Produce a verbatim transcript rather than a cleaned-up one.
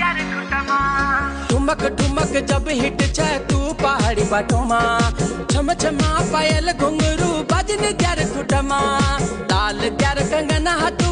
ठुमक ठुमक जब हिट छे तू पहाड़ी बाटो मा छम छमा पायल घुंगरू बजन ग्यार खुटमा लाल ग्यार कंगना हाथ।